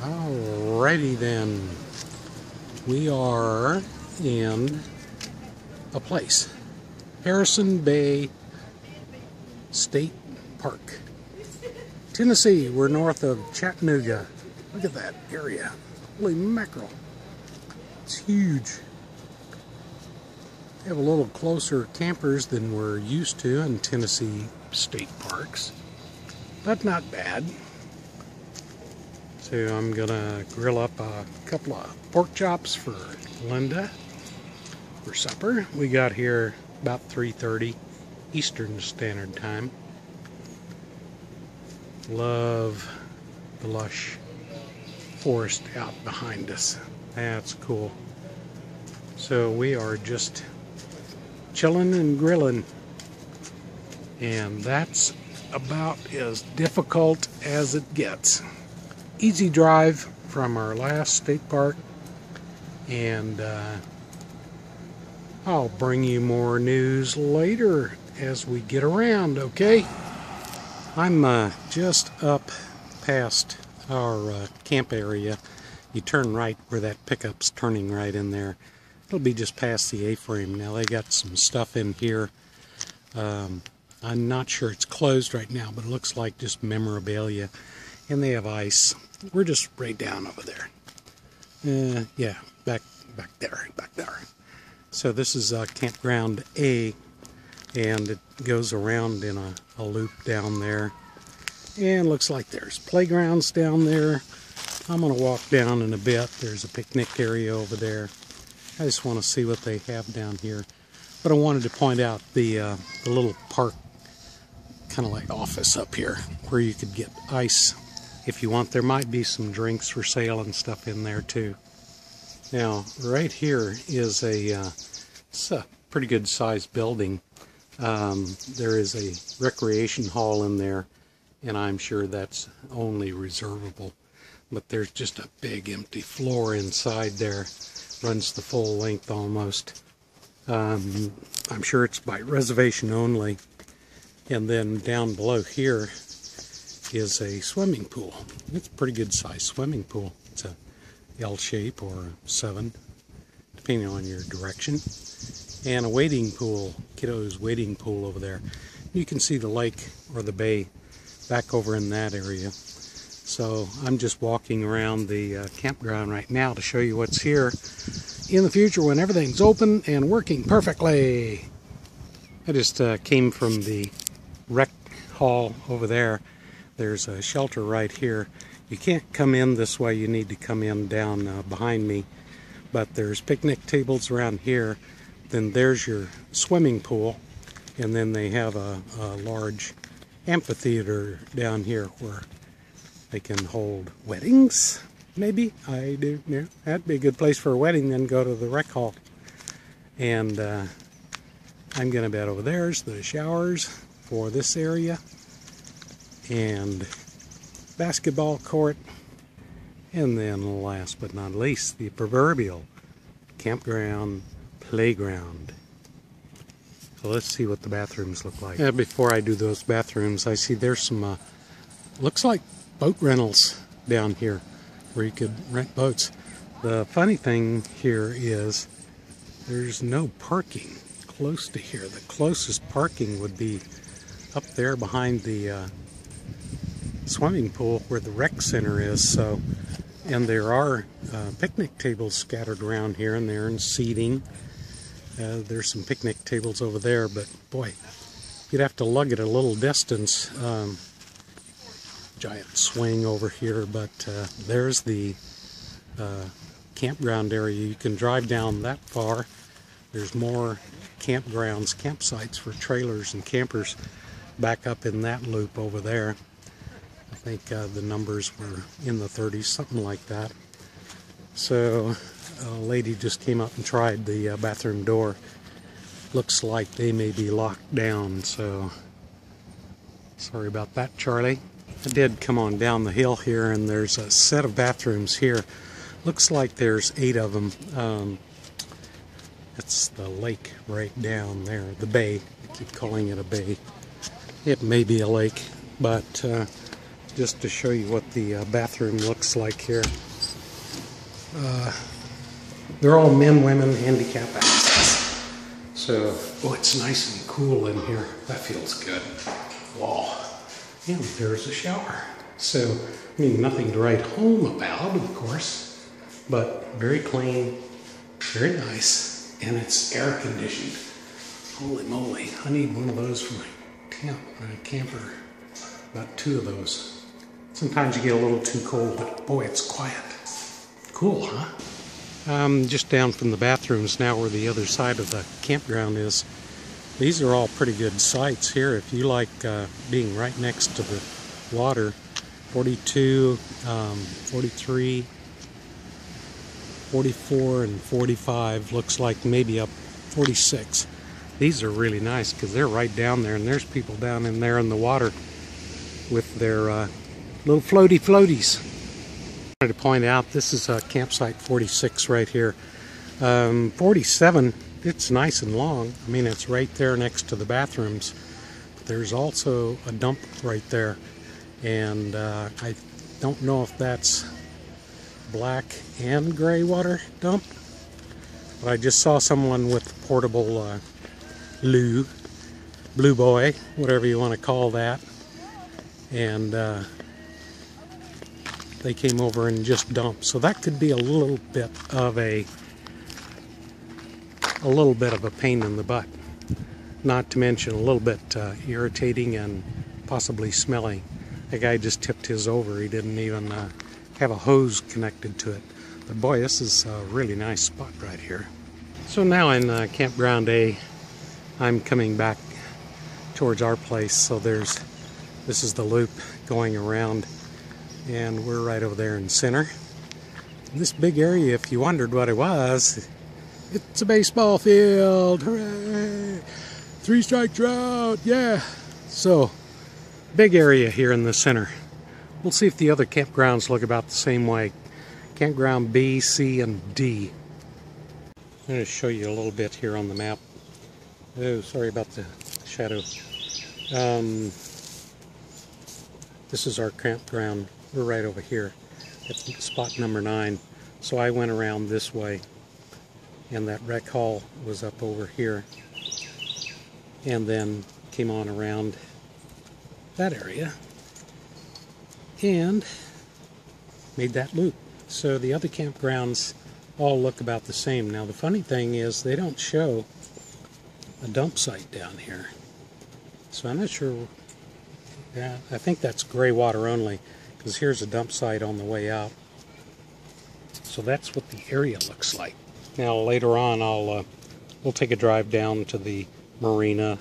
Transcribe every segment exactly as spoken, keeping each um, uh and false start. Alrighty then, we are in a place, Harrison Bay State Park, Tennessee. We're north of Chattanooga. Look at that area, holy mackerel, it's huge. They have a little closer campers than we're used to in Tennessee state parks, but not bad. So I'm gonna grill up a couple of pork chops for Linda for supper. We got here about three thirty Eastern Standard Time. Love the lush forest out behind us. That's cool. So we are just chilling and grilling. And that's about as difficult as it gets. Easy drive from our last state park, and uh, I'll bring you more news later as we get around, okay? I'm uh, just up past our uh, camp area. You turn right where that pickup's turning right in there. It'll be just past the A-frame. Now they got some stuff in here. Um, I'm not sure, it's closed right now, but it looks like just memorabilia. And they have ice. We're just right down over there. Uh, yeah, back back there, back there. So this is uh, Campground A, and it goes around in a, a loop down there. And looks like there's playgrounds down there. I'm gonna walk down in a bit. There's a picnic area over there. I just wanna see what they have down here. But I wanted to point out the, uh, the little park, kind of like office up here, where you could get ice if you want. There might be some drinks for sale and stuff in there too. Now right here is a, uh, it's a pretty good sized building. Um, there is a recreation hall in there, and I'm sure that's only reservable. But there's just a big empty floor inside there. Runs the full length almost. Um, I'm sure it's by reservation only. And then down below here is a swimming pool. It's a pretty good sized swimming pool. It's a L shape or a seven, depending on your direction. And a wading pool, kiddo's wading pool over there. You can see the lake or the bay back over in that area. So I'm just walking around the uh, campground right now to show you what's here in the future when everything's open and working perfectly. I just uh, came from the rec hall over there. There's a shelter right here. You can't come in this way, you need to come in down uh, behind me. But there's picnic tables around here. Then there's your swimming pool. And then they have a, a large amphitheater down here where they can hold weddings, maybe. I do, yeah, that'd be a good place for a wedding, then go to the rec hall. And uh, I'm gonna bet over there's the showers for this area. And basketball court, and then last but not least, the proverbial campground playground. So let's see what the bathrooms look like. Yeah, before I do those bathrooms, I see there's some, uh, looks like boat rentals down here where you could rent boats. The funny thing here is there's no parking close to here. The closest parking would be up there behind the uh, swimming pool where the rec center is. So, and there are uh, picnic tables scattered around here and there, and seating. Uh, there's some picnic tables over there, but boy, you'd have to lug it a little distance. Um, giant swing over here, but uh, there's the uh, campground area. You can drive down that far. There's more campgrounds, campsites for trailers and campers back up in that loop over there. I think uh, the numbers were in the thirties, something like that. So a lady just came up and tried the uh, bathroom door. Looks like they may be locked down, so sorry about that, Charlie. I did come on down the hill here, and there's a set of bathrooms here. Looks like there's eight of them. Um, it's the lake right down there, the bay. I keep calling it a bay. It may be a lake, but uh, just to show you what the uh, bathroom looks like here. Uh, they're all men, women, handicap access. So, oh, it's nice and cool in here. That feels good. Wow. And there's a shower. So, I mean, nothing to write home about, of course, but very clean, very nice, and it's air conditioned. Holy moly, I need one of those for my camp, my camper. About two of those. Sometimes you get a little too cold, but boy, it's quiet. Cool, huh? Um, just down from the bathrooms now where the other side of the campground is. These are all pretty good sites here if you like uh, being right next to the water. forty-two, um, forty-three, forty-four, and forty-five. Looks like maybe up forty-six. These are really nice because they're right down there, and there's people down in there in the water with their uh, little floaty floaties. I wanted to point out this is uh, campsite forty-six right here. Um, forty-seven, it's nice and long. I mean, it's right there next to the bathrooms. But there's also a dump right there. And uh, I don't know if that's black and gray water dump. But I just saw someone with the portable uh, loo, blue boy, whatever you want to call that. And uh, they came over and just dumped. So that could be a little bit of a a little bit of a pain in the butt. Not to mention a little bit uh, irritating and possibly smelly. That guy just tipped his over. He didn't even uh, have a hose connected to it. But boy, this is a really nice spot right here. So now in uh, Campground A, I'm coming back towards our place. So there's This is the loop going around, and we're right over there in center. And this big area, if you wondered what it was, it's a baseball field. Hooray! Three strikes out, yeah. So, big area here in the center. We'll see if the other campgrounds look about the same way. Campground B, C, and D. I'm going to show you a little bit here on the map. Oh, sorry about the shadow. Um, This is our campground. We're right over here. It's spot number nine. So I went around this way, and that rec hall was up over here, and then came on around that area and made that loop. So the other campgrounds all look about the same. Now the funny thing is they don't show a dump site down here. So I'm not sure. Yeah, I think that's gray water only, because here's a dump site on the way out. So that's what the area looks like. Now later on, I'll uh, we'll take a drive down to the marina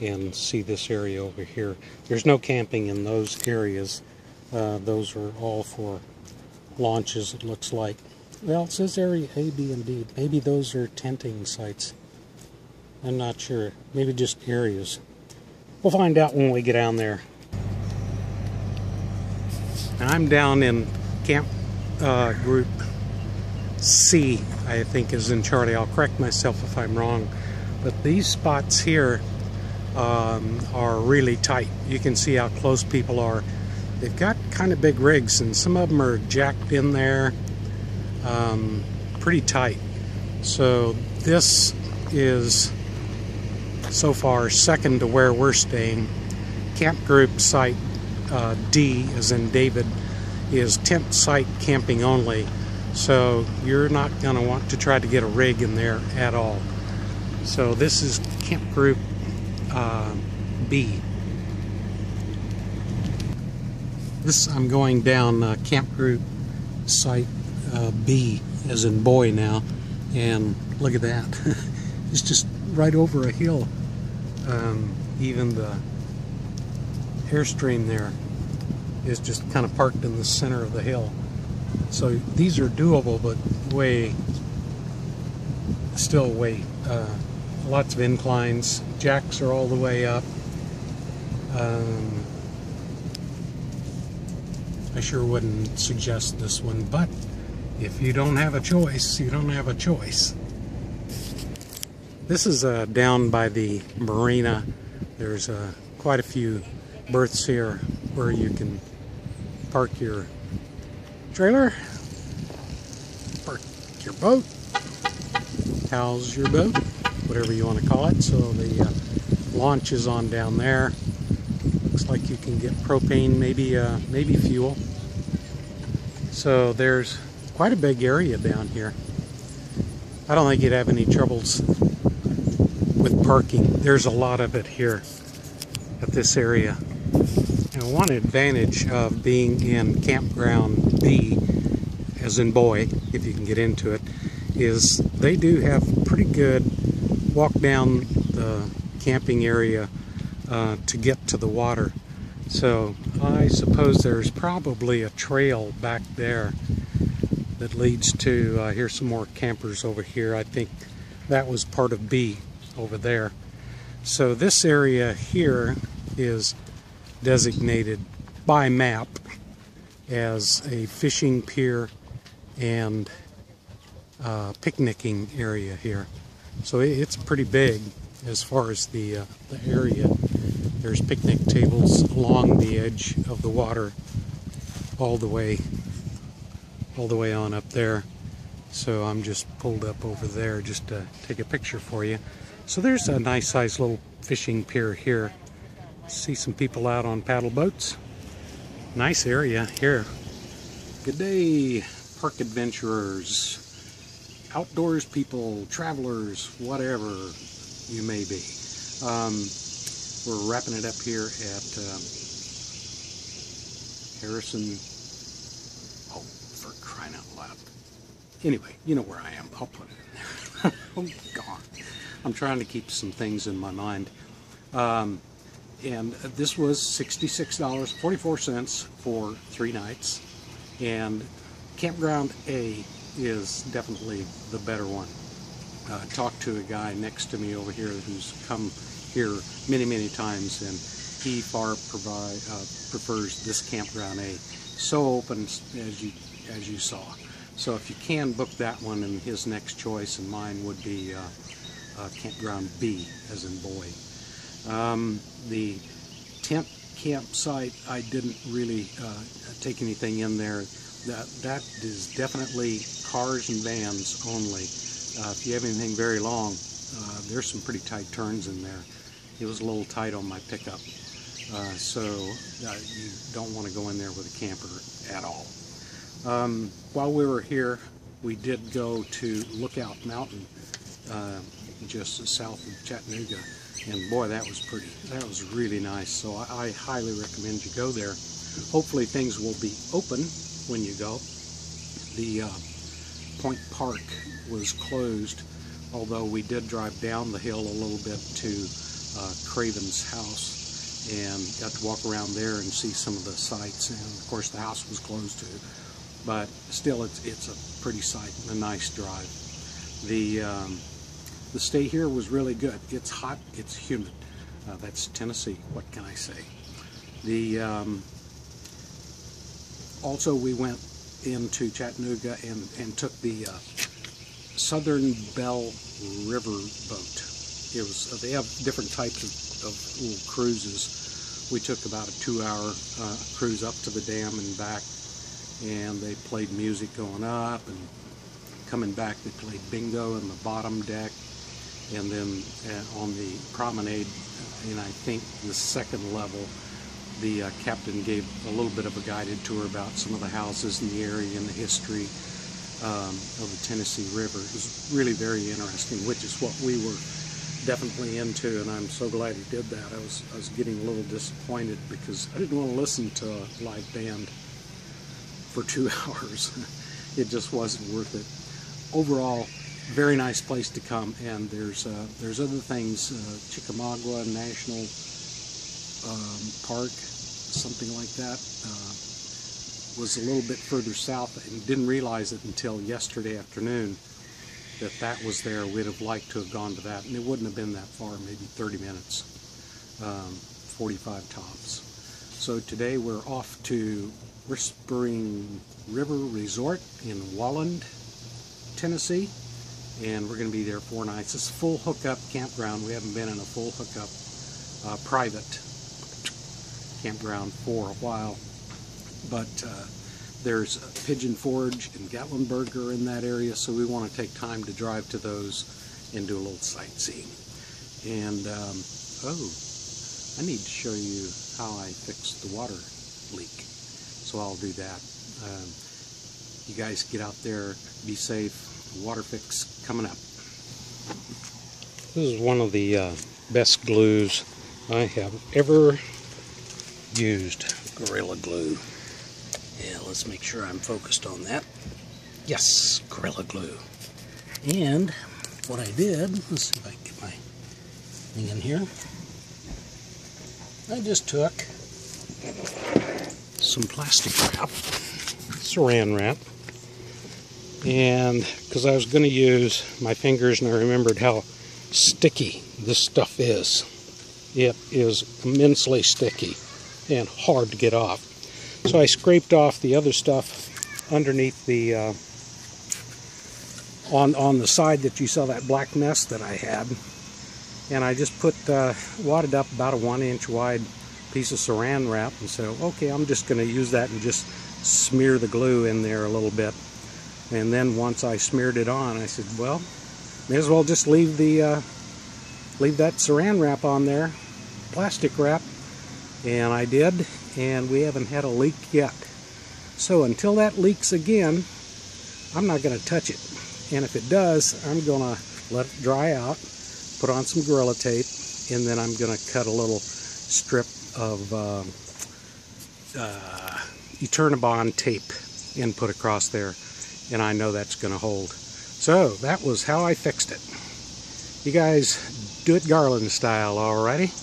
and see this area over here. There's no camping in those areas. Uh, those are all for launches, it looks like. Well, it says area A, B, and D. Maybe those are tenting sites. I'm not sure. Maybe just areas. We'll find out when we get down there. I'm down in camp uh, group C, I think is in Charlie. I'll correct myself if I'm wrong. But these spots here um, are really tight. You can see how close people are. They've got kind of big rigs, and some of them are jacked in there um, pretty tight. So this is so far second to where we're staying. Camp group site Uh, D, as in David, is tent site camping only, so you're not going to want to try to get a rig in there at all. So this is camp group uh, B. This I'm going down uh, camp group site uh, B, as in boy now, and look at that. It's just right over a hill. Um, even the Airstream there is just kind of parked in the center of the hill. So these are doable, but way, still way, uh, lots of inclines. Jacks are all the way up. Um, I sure wouldn't suggest this one, but if you don't have a choice, you don't have a choice. This is uh, down by the marina. There's uh, quite a few berths here where you can Park your trailer. Park your boat. House your boat. Whatever you want to call it. So the uh, launch is on down there. Looks like you can get propane, maybe uh, maybe fuel. So there's quite a big area down here. I don't think you'd have any troubles with parking. There's a lot of it here at this area. And one advantage of being in Campground B, as in boy, if you can get into it, is they do have pretty good walk down the camping area uh, to get to the water. So I suppose there's probably a trail back there that leads to, uh, here's some more campers over here. I think that was part of B over there. So this area here is designated by map as a fishing pier and uh, picnicking area here. So it's pretty big as far as the, uh, the area. There's picnic tables along the edge of the water all the way all the way on up there. So I'm just pulled up over there just to take a picture for you. So there's a nice sized little fishing pier here. See some people out on paddle boats. Nice area here. Good day, park adventurers, outdoors people, travelers, whatever you may be. Um, We're wrapping it up here at um, Harrison. Oh, for crying out loud. Anyway, you know where I am. I'll put it in there. Oh, God. I'm trying to keep some things in my mind. Um, and this was sixty-six dollars and forty-four cents for three nights. And Campground A is definitely the better one. Uh, talked to a guy next to me over here who's come here many many times, and he far provide, uh, prefers this Campground A. So open as you as you saw. So if you can book that one, and his next choice and mine would be uh, uh, Campground B, as in boy. Um, the tent campsite, I didn't really uh, take anything in there. That that is definitely cars and vans only. Uh, if you have anything very long, uh, there's some pretty tight turns in there. It was a little tight on my pickup, uh, so uh, you don't want to go in there with a camper at all. Um, while we were here, we did go to Lookout Mountain, uh, just south of Chattanooga, and boy, that was pretty. That was really nice, so I, I highly recommend you go there. Hopefully things will be open when you go. The uh, Point Park was closed, although we did drive down the hill a little bit to Uh, Craven's House, and got to walk around there and see some of the sights. And of course the house was closed too, but still it's it's a pretty sight and a nice drive. The um, the stay here was really good. It's hot, it's humid. Uh, that's Tennessee, what can I say? The um, also we went into Chattanooga and, and took the uh, Southern Belle Riverboat. It was, they have different types of, of little cruises. We took about a two-hour uh, cruise up to the dam and back, and they played music going up, and coming back they played bingo in the bottom deck, and then uh, on the promenade, and I think the second level, the uh, captain gave a little bit of a guided tour about some of the houses in the area and the history um, of the Tennessee River. It was really very interesting, which is what we were definitely into, and I'm so glad he did that. I was, I was getting a little disappointed because I didn't want to listen to a live band for two hours. It just wasn't worth it. Overall, very nice place to come, and there's uh, there's other things, uh, Chickamauga National um, Park, something like that, uh, was a little bit further south, and didn't realize it until yesterday afternoon that that was there. We'd have liked to have gone to that, and it wouldn't have been that far, maybe thirty minutes, um, forty-five tops. So today we're off to Whispering River Resort in Walland, Tennessee, and we're going to be there four nights. It's a full hookup campground. We haven't been in a full hookup uh, private campground for a while. but uh, there's Pigeon Forge and Gatlinburg are in that area, so we want to take time to drive to those and do a little sightseeing. And, um, oh, I need to show you how I fixed the water leak, so I'll do that. Um, you guys get out there, be safe. Water fix coming up. This is one of the uh, best glues I have ever used, Gorilla Glue. Yeah, let's make sure I'm focused on that. Yes, Gorilla Glue. And what I did, let's see if I can get my thing in here. I just took some plastic wrap, Saran Wrap, and because I was going to use my fingers, and I remembered how sticky this stuff is. It is immensely sticky and hard to get off. So I scraped off the other stuff underneath the uh, on on the side that you saw that black mess that I had, and I just put uh, wadded up about a one inch wide piece of Saran Wrap and said, okay, I'm just going to use that and just smear the glue in there a little bit. And then once I smeared it on, I said, well, may as well just leave the uh, leave that Saran Wrap on there, plastic wrap, and I did, and we haven't had a leak yet. So until that leaks again, I'm not going to touch it. And if it does, I'm going to let it dry out, put on some Gorilla Tape, and then I'm going to cut a little strip of uh, uh, Eternabond tape and put across there. And I know that's going to hold. So that was how I fixed it. You guys do it Garland style, alrighty?